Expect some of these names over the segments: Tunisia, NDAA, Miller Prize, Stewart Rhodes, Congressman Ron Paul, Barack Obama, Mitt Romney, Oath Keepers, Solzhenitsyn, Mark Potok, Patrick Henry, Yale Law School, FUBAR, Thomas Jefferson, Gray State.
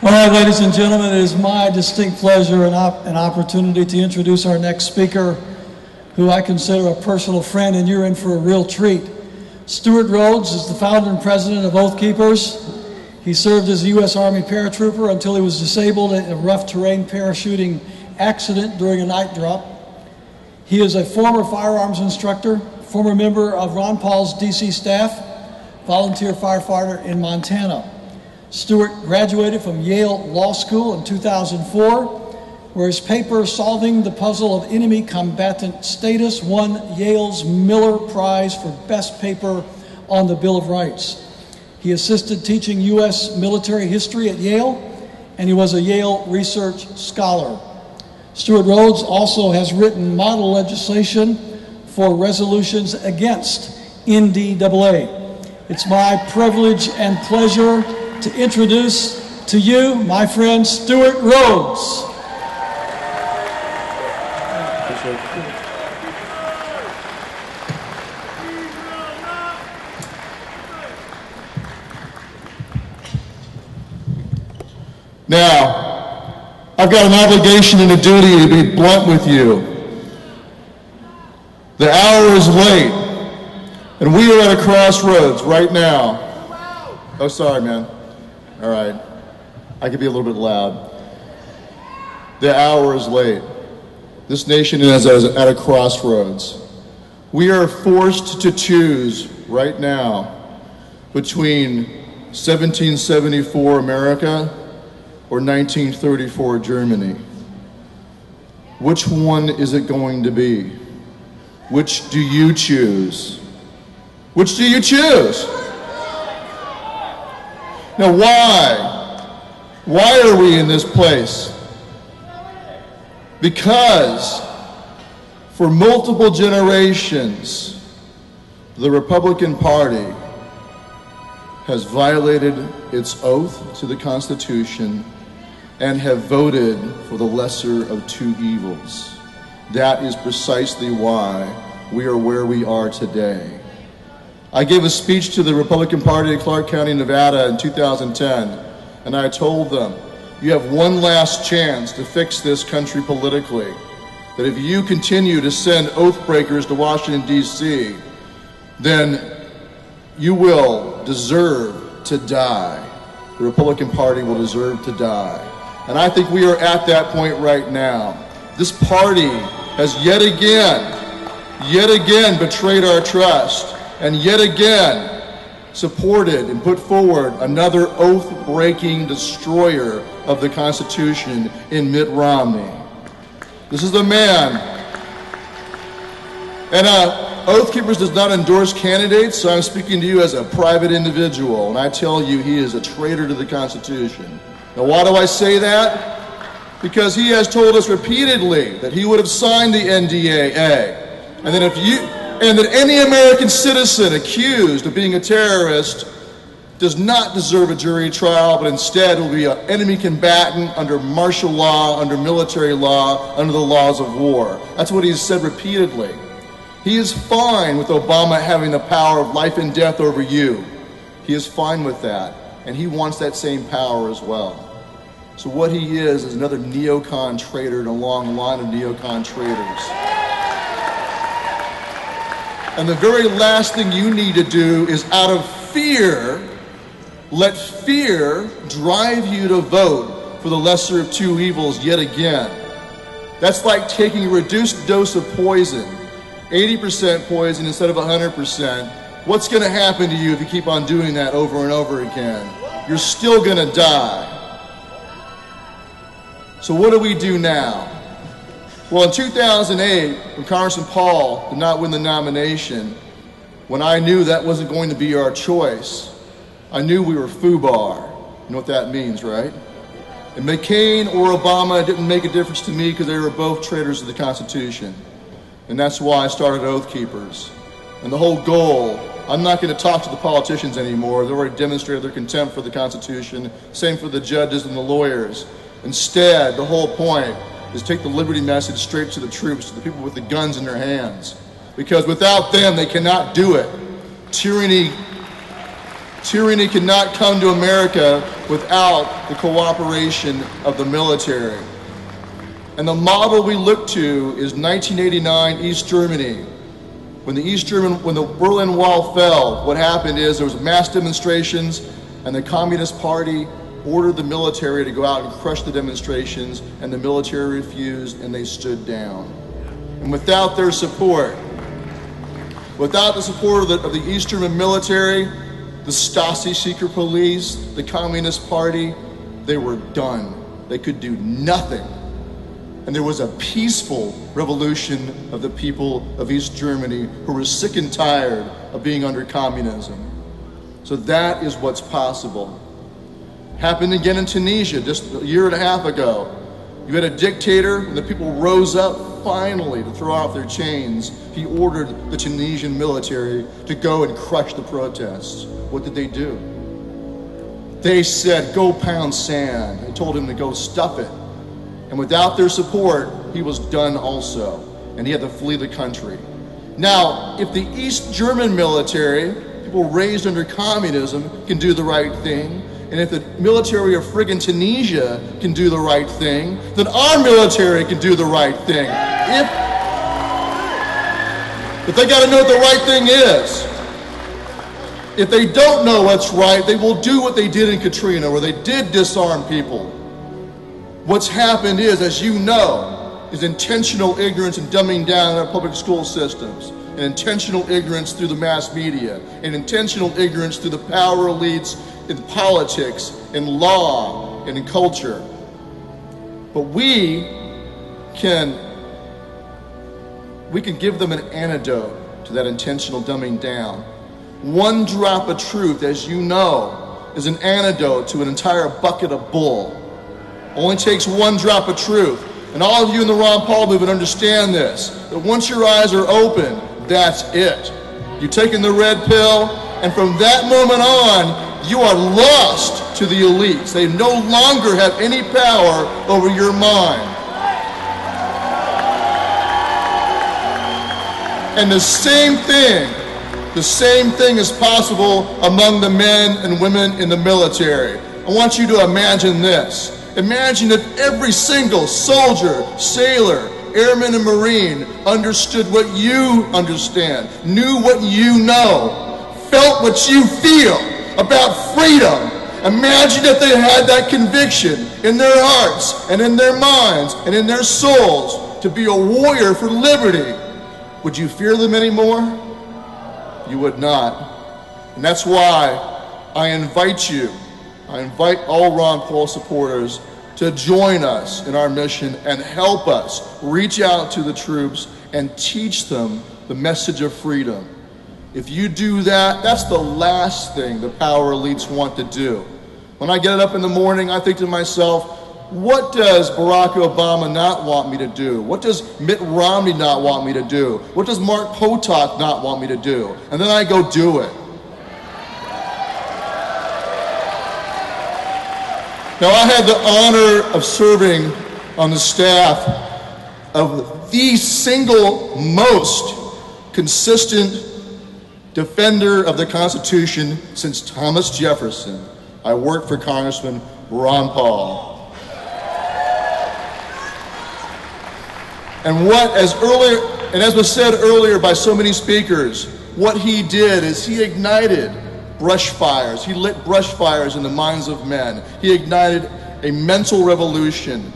Well, ladies and gentlemen, it is my distinct pleasure and opportunity to introduce our next speaker, who I consider a personal friend, and you're in for a real treat. Stewart Rhodes is the founder and president of Oath Keepers. He served as a U.S. Army paratrooper until he was disabled in a rough terrain parachuting accident during a night drop. He is a former firearms instructor, former member of Ron Paul's D.C. staff, volunteer firefighter in Montana. Stewart graduated from Yale Law School in 2004, where his paper, Solving the Puzzle of Enemy Combatant Status, won Yale's Miller Prize for Best Paper on the Bill of Rights. He assisted teaching U.S. military history at Yale, and he was a Yale Research Scholar. Stewart Rhodes also has written model legislation for resolutions against NDAA. It's my privilege and pleasure to introduce to you my friend Stewart Rhodes. Now, I've got an obligation and a duty to be blunt with you. The hour is late, and we are at a crossroads right now. Oh, sorry, man. All right. I could be a little bit loud. The hour is late. This nation is at a crossroads. We are forced to choose right now between 1774 America or 1934 Germany. Which one is it going to be? Which do you choose? Which do you choose? Now why? Why are we in this place? Because for multiple generations, the Republican Party has violated its oath to the Constitution and have voted for the lesser of two evils. That is precisely why we are where we are today. I gave a speech to the Republican Party in Clark County, Nevada in 2010, and I told them, you have one last chance to fix this country politically. That if you continue to send oath breakers to Washington, D.C., then you will deserve to die. The Republican Party will deserve to die. And I think we are at that point right now. This party has yet again betrayed our trust, and yet again supported and put forward another oath-breaking destroyer of the Constitution in Mitt Romney. This is the man. And Oath Keepers does not endorse candidates, so I'm speaking to you as a private individual, and I tell you he is a traitor to the Constitution. Now why do I say that? Because he has told us repeatedly that he would have signed the NDAA, and then if you... and that any American citizen accused of being a terrorist does not deserve a jury trial, but instead will be an enemy combatant under martial law, under military law, under the laws of war. That's what he's said repeatedly. He is fine with Obama having the power of life and death over you. He is fine with that, and he wants that same power as well. So what he is another neocon traitor in a long line of neocon traitors. And the very last thing you need to do is, out of fear, let fear drive you to vote for the lesser of two evils yet again. That's like taking a reduced dose of poison, 80% poison instead of 100%. What's going to happen to you if you keep on doing that over and over again? You're still going to die. So what do we do now? Well, in 2008, when Congressman Paul did not win the nomination, when I knew that wasn't going to be our choice, I knew we were FUBAR. You know what that means, right? And McCain or Obama didn't make a difference to me because they were both traitors of the Constitution. And that's why I started Oath Keepers. And the whole goal, I'm not going to talk to the politicians anymore. They've already demonstrated their contempt for the Constitution. Same for the judges and the lawyers. Instead, the whole point is take the liberty message straight to the troops, to the people with the guns in their hands. Because without them, they cannot do it. Tyranny Tyranny could not come to America without the cooperation of the military. And the model we look to is 1989 East Germany. When the Berlin Wall fell, what happened is there was mass demonstrations, and the Communist Party ordered the military to go out and crush the demonstrations, and the military refused, and they stood down. And without their support, without the support of the East German military, the Stasi secret police, the Communist Party, they were done. They could do nothing. And there was a peaceful revolution of the people of East Germany who were sick and tired of being under communism. So that is what's possible. Happened again in Tunisia just a year and a half ago. You had a dictator, and the people rose up finally to throw off their chains. He ordered the Tunisian military to go and crush the protests. What did they do? They said, go pound sand. They told him to go stuff it. And without their support, he was done also, and he had to flee the country. Now, if the East German military, people raised under communism, can do the right thing, and if the military of friggin' Tunisia can do the right thing, then our military can do the right thing. If they gotta know what the right thing is. If they don't know what's right, they will do what they did in Katrina, where they did disarm people. What's happened is, as you know, is intentional ignorance and dumbing down our public school systems, and intentional ignorance through the mass media, and intentional ignorance through the power elites in politics, in law, and in culture. But we can give them an antidote to that intentional dumbing down. One drop of truth, as you know, is an antidote to an entire bucket of bull. Only takes one drop of truth. And all of you in the Ron Paul movement understand this, that once your eyes are open, that's it. You've taken the red pill, and from that moment on, you are lost to the elites. They no longer have any power over your mind. And the same thing is possible among the men and women in the military. I want you to imagine this. Imagine if every single soldier, sailor, airman, and Marine understood what you understand, knew what you know, felt what you feel about freedom. Imagine if they had that conviction in their hearts and in their minds and in their souls to be a warrior for liberty. Would you fear them anymore? You would not. And that's why I invite all Ron Paul supporters to join us in our mission and help us reach out to the troops and teach them the message of freedom. If you do that, that's the last thing the power elites want to do. When I get up in the morning, I think to myself, what does Barack Obama not want me to do? What does Mitt Romney not want me to do? What does Mark Potok not want me to do? And then I go do it. Now, I had the honor of serving on the staff of the single most consistent defender of the Constitution since Thomas Jefferson. I worked for Congressman Ron Paul. And as was said earlier by so many speakers, what he did is he ignited brush fires. He lit brush fires in the minds of men. He ignited a mental revolution.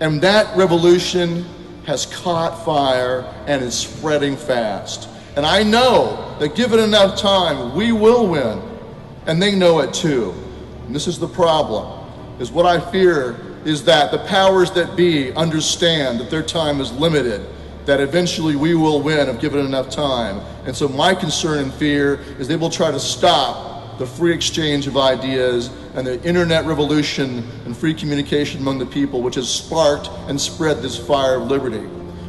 And that revolution has caught fire and is spreading fast. And I know that given enough time, we will win. And they know it too. And this is the problem, is what I fear is that the powers that be understand that their time is limited, that eventually we will win if given enough time. And so my concern and fear is they will try to stop the free exchange of ideas and the internet revolution and free communication among the people, which has sparked and spread this fire of liberty.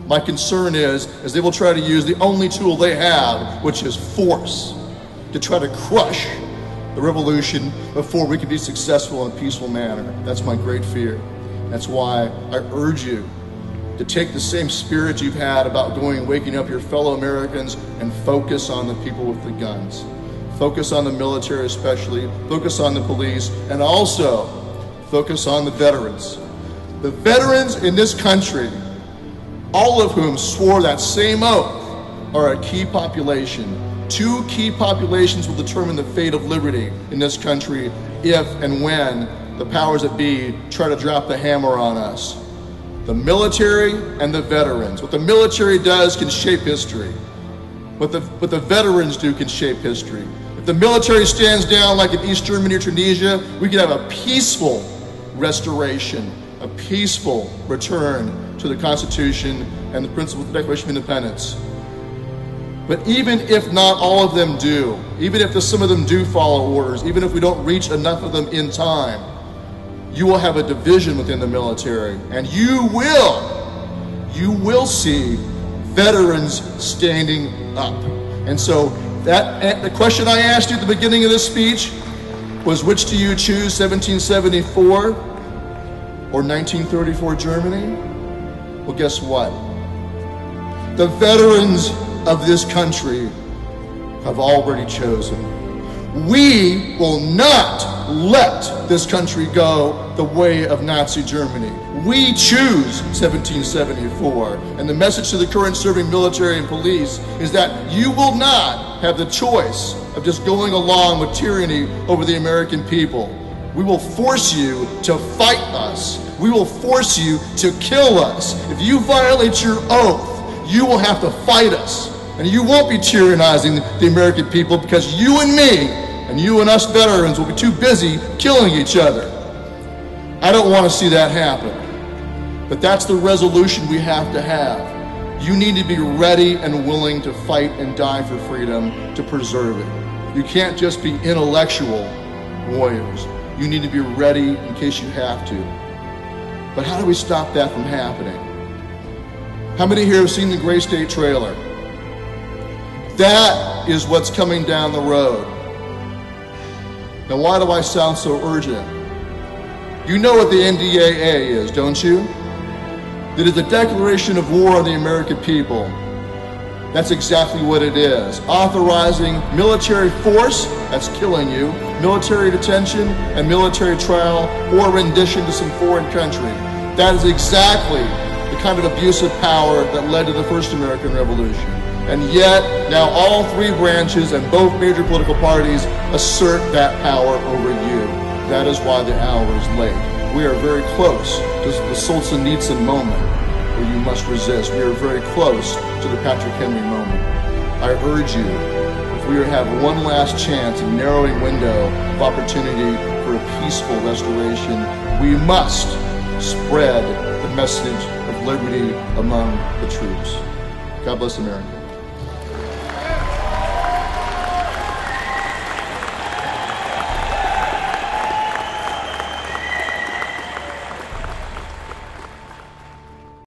My concern is they will try to use the only tool they have, which is force, to try to crush the revolution before we can be successful in a peaceful manner. That's my great fear. That's why I urge you to take the same spirit you've had about going and waking up your fellow Americans and focus on the people with the guns. focus on the military especially, focus on the police, and also focus on the veterans. The veterans in this country, all of whom swore that same oath, are a key population. Two key populations will determine the fate of liberty in this country if and when the powers that be try to drop the hammer on us. The military and the veterans. What the military does can shape history. What the veterans do can shape history. If the military stands down like in East Germany or Tunisia, we can have a peaceful restoration, a peaceful return to the Constitution and the principles of the Declaration of Independence. But even if not all of them do, even if some of them do follow orders, even if we don't reach enough of them in time, you will have a division within the military, and you will see veterans standing up. And so that the question I asked you at the beginning of this speech was, which do you choose, 1774 or 1934 Germany? Well, guess what? The veterans of this country have already chosen. We will not let this country go the way of Nazi Germany. We choose 1774. And the message to the current serving military and police is that you will not have the choice of just going along with tyranny over the American people. We will force you to fight us. We will force you to kill us. If you violate your oath, you will have to fight us. And you won't be tyrannizing the American people, because you and me and you and us veterans will be too busy killing each other. I don't want to see that happen. But that's the resolution we have to have. You need to be ready and willing to fight and die for freedom to preserve it. You can't just be intellectual warriors. You need to be ready in case you have to. But how do we stop that from happening? How many here have seen the Gray State trailer? That is what's coming down the road. Now, why do I sound so urgent? You know what the NDAA is, don't you? It is a declaration of war on the American people. That's exactly what it is. Authorizing military force, that's killing you, military detention, and military trial or rendition to some foreign country. That is exactly the kind of abuse of power that led to the first American Revolution. And yet, now all three branches and both major political parties assert that power over you. That is why the hour is late. We are very close to the Solzhenitsyn moment where you must resist. We are very close to the Patrick Henry moment. I urge you, if we have one last chance, a narrowing window of opportunity for a peaceful restoration, we must spread the message of liberty among the troops. God bless America.